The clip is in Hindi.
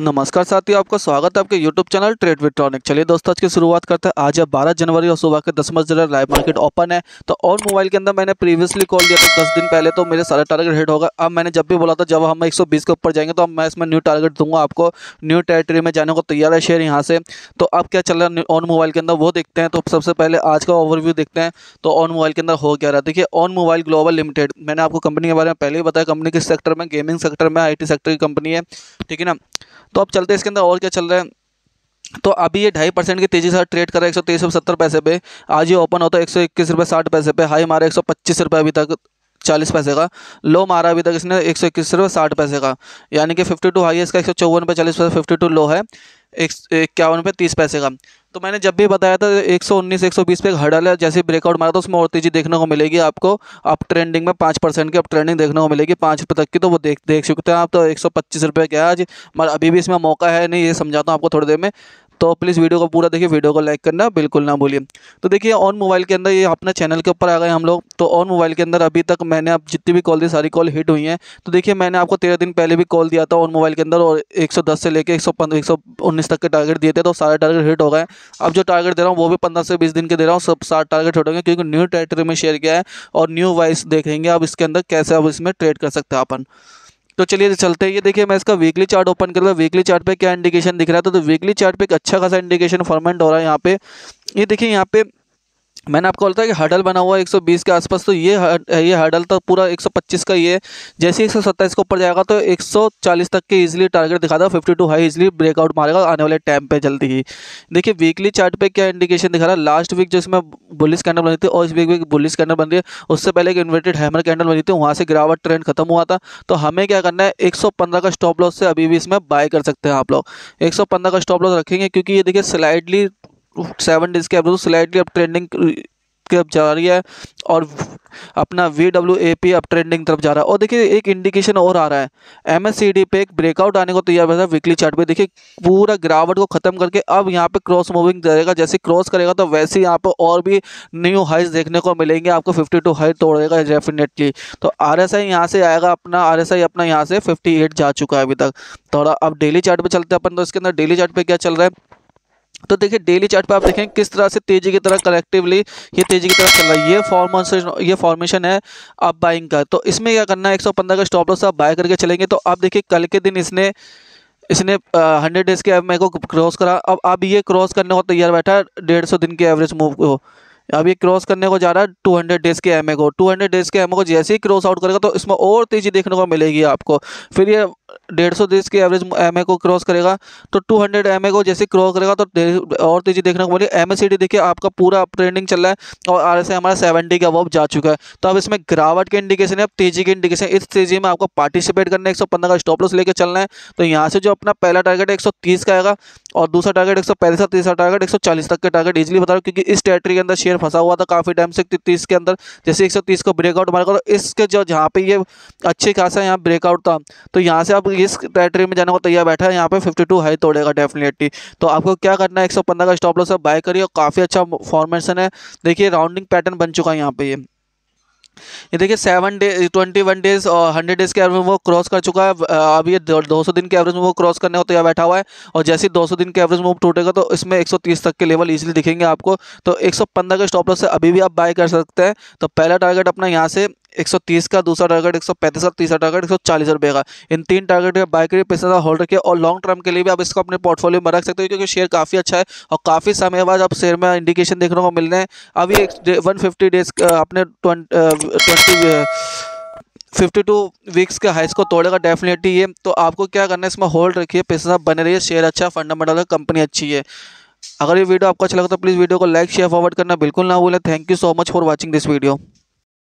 नमस्कार साथियों, आपका स्वागत है आपके YouTube channel trade with Ronik. चलिए दोस्तों, आज की शुरुआत करते हैं। आज है 12 जनवरी और सुबह के 10 बजे लाइव मार्केट ओपन है। तो ऑन मोबाइल के अंदर मैंने प्रीवियसली कॉल दिया था 10 दिन पहले, तो मेरे सारा टारगेट हिट होगा। अब मैंने जब भी बोला था जब हम 120 के ऊपर जाएंगे तो मैं इसमें न्यू टारगेट दूंगा, आपको न्यू टेरेटरी में जाने को तैयार है शेयर यहाँ से। तो अब क्या चल रहा है ऑन मोबाइल के अंदर वो देखते हैं। तो सबसे पहले आज का ओवरव्यू देखते हैं। तो ऑन मोबाइल के अंदर हो क्या रहा है, देखिए। ऑन मोबाइल ग्लोबल लिमिटेड, मैंने आपको कंपनी के बारे में पहले ही बताया। कंपनी किस सेक्टर में, गेमिंग सेक्टर में, IT सेक्टर की कंपनी है, ठीक है ना। तो अब चलते हैं इसके अंदर और क्या चल रहा है। तो अभी ये 2.5% की तेजी से ट्रेड कर रहा है 123.70 पे। आज ये ओपन होता है 121.60 पे। हाई मारा 125 अभी तक 40 पैसे का। लो मारा अभी तक इसने 121.60 का, यानी कि 52 हाई है इसका 154 पे 40 पैसे, 52 लो है 51 पे 30 पैसे का। तो मैंने जब भी बताया था 119 120 पे एक हडल है, जैसे ब्रेकआउट मारा तो उसमें और तेजी देखने को मिलेगी आपको। अप ट्रेंडिंग में 5% की अप ट्रेंडिंग देखने को मिलेगी 5 रुपये तक की। तो वो देख सकते हैं आप। तो 125 रुपये क्या आज, मगर अभी भी इसमें मौका है नहीं, ये समझाता हूँ आपको थोड़ी देर में। तो प्लीज़ वीडियो को पूरा देखिए, वीडियो को लाइक करना बिल्कुल ना भूलिए। तो देखिए ऑन मोबाइल के अंदर ये अपने चैनल के ऊपर आ गए हम लोग। तो ऑन मोबाइल के अंदर अभी तक मैंने आप जितनी भी कॉल दी सारी कॉल हिट हुई हैं। तो देखिए मैंने आपको 13 दिन पहले भी कॉल दिया था ऑन मोबाइल के अंदर, और 110 से लेकर 119 तक के टारगेट दिए थे। तो सारे टारगेट हिट हो गए। अब जो टारगेट दे रहा हूँ वो भी 15 से 20 दिन के दे रहा हूँ, सब 60 टारगेट छोड़ेंगे क्योंकि न्यू टेरेटरी में शेयर किया है और न्यू वाइस देखेंगे अब इसके अंदर कैसे अब इसमें ट्रेड कर सकते हैं अपन। तो चलिए चलते हैं। ये देखिए मैं इसका वीकली चार्ट ओपन कर रहा हूँ। वीकली चार्ट पे क्या इंडिकेशन दिख रहा है, तो वीकली चार्ट पे एक अच्छा खासा इंडिकेशन फॉर्मेट हो रहा है यहाँ पे। ये देखिए यहाँ पे मैंने आपको बोला था कि हर्डल बना हुआ है 120 के आसपास। तो ये हर्डल तो पूरा 125 का ही है। जैसे 127 के ऊपर जाएगा तो 140 तक के इजीली टारगेट दिखा था। 52 हाई इजीली ब्रेकआउट मारेगा आने वाले टाइम पे जल्दी ही। देखिए वीकली चार्ट पे क्या इंडिकेशन दिखा रहा है। लास्ट वीक जो इसमें बुलिश कैंडल बनी थी और इस वीक भी बुलिश कैंडल बन रही है, उससे पहले एक इन्वर्टेड हैमर कैंडल बनी थी, वहाँ से गिरावट ट्रेंड खत्म हुआ था। तो हमें क्या करना है, 115 का स्टॉप लॉस से अभी भी इसमें बाय कर सकते हैं आप लोग। 115 का स्टॉप लॉस रखेंगे क्योंकि ये देखिए स्लाइडली 7 डेज के एवरेज स्लाइडली अप ट्रेंडिंग के अब जा रही है और अपना VWAP अप ट्रेंडिंग तरफ जा रहा है। और देखिए एक इंडिकेशन और आ रहा है MACD पे, एक ब्रेकआउट आने को तैयार है वीकली चार्ट पे। देखिए पूरा गिरावट को खत्म करके अब यहाँ पे क्रॉस मूविंग जाएगा। जैसे क्रॉस करेगा तो वैसे यहाँ पे और भी न्यू हाइज देखने को मिलेंगे आपको। 52 हाई तोड़ेगा डेफिनेटली। तो RSI यहाँ से आएगा अपना, RSI अपना यहाँ से 58 जा चुका है अभी तक थोड़ा। अब डेली चार्ट पर चलते हैं अपन। तो इसके अंदर डेली चार्ट पर क्या चल रहा है, तो देखिए डेली चार्ट पे आप देखें किस तरह से तेजी की तरह कलेक्टिवली ये तेजी की तरह चल रहा है। ये फॉर्मेशन है अप बाइंग का। तो इसमें क्या करना है, 115 का स्टॉप लॉस आप बाय करके चलेंगे। तो आप देखिए कल के दिन इसने 100 डेज के एवरेज को क्रॉस करा। अब ये क्रॉस करने को तैयार बैठा है 150 दिन के एवरेज मूव को। अब ये क्रॉस करने को जा रहा है 200 डेज के एमए को। 200 डेज के एमए को जैसे ही क्रॉस आउट करेगा तो इसमें और तेज़ी देखने को मिलेगी आपको। फिर ये 150 डेज के एवरेज एमए को क्रॉस करेगा तो 200 एमए को जैसे क्रॉस करेगा तो और तेज़ी देखने को मिलेगी। MACD देखिए आपका पूरा ट्रेंडिंग चल रहा है और RSI हमारा 70 के अबव जा चुका है। तो अब इसमें गिरावट के इंडिकेशन है, अब तेज़ी के इंडिकेशन। इस तेज़ी में आपको पार्टिसिपेट करना है, 115 का स्टॉप लॉस लेकर चलना है। तो यहाँ से जो अपना पहला टारगेट 130 का आएगा और दूसरा टारगेट 135, तीसरा टारगेट 140 तक के टारगेट इजीली बता रहा हूँ क्योंकि इस टेरेटरी के अंदर शेयर फंसा हुआ था काफ़ी टाइम से 30 के अंदर। जैसे 130 को ब्रेकआउट मारेगा तो इसके जो जहाँ पे ये अच्छे खासा यहाँ ब्रेकआउट था तो यहाँ से आप इस टेरेटरी में जाने को तैयार बैठा है। यहाँ पे 52 हाई तोड़ेगा डेफिनेटली। तो आपको क्या करना है, 115 का स्टॉप लॉस बाय करिए। काफ़ी अच्छा फॉर्मेशन है, देखिए राउंडिंग पैटर्न बन चुका है यहाँ पे। ये देखिए 21 डेज और 100 डेज के एवरेज में वो क्रॉस कर चुका है। अब ये 200 दिन के एवरेज में वो क्रॉस करने को तैयार बैठा हुआ है और जैसे ही 200 दिन के एवरेज मूव टूटेगा तो इसमें 130 तक के लेवल इजीली दिखेंगे आपको। तो 115 के स्टॉप लॉस से अभी भी आप बाय कर सकते हैं। तो पहला टारगेट अपना यहाँ से 130 का, दूसरा टारगेट 135 का, तीसरा टारगेट 140 रुपये का। इन 3 टारगेट के बाय करिए, पैसा होल्ड रखिए और लॉन्ग टर्म के लिए भी आप इसको अपने पोर्टफोलियो में रख सकते हो क्योंकि शेयर काफ़ी अच्छा है और काफ़ी समय बाद आप शेयर में इंडिकेशन देखने को मिल रहे हैं। अब ये 150 डेज अपने 52 वीक्स के हाइस को तोड़ेगा डेफिनेटली ये। तो आपको क्या करना है, इसमें होल्ड रखिए, पैसा बने रहिए। शेयर अच्छा, फंडामेंटल है, कंपनी अच्छी है। अगर ये वीडियो आपको अच्छा लगा तो प्लीज़ वीडियो को लाइक शेयर फॉरवर्ड करना बिल्कुल ना भूलें। Thank you so much for watching this video.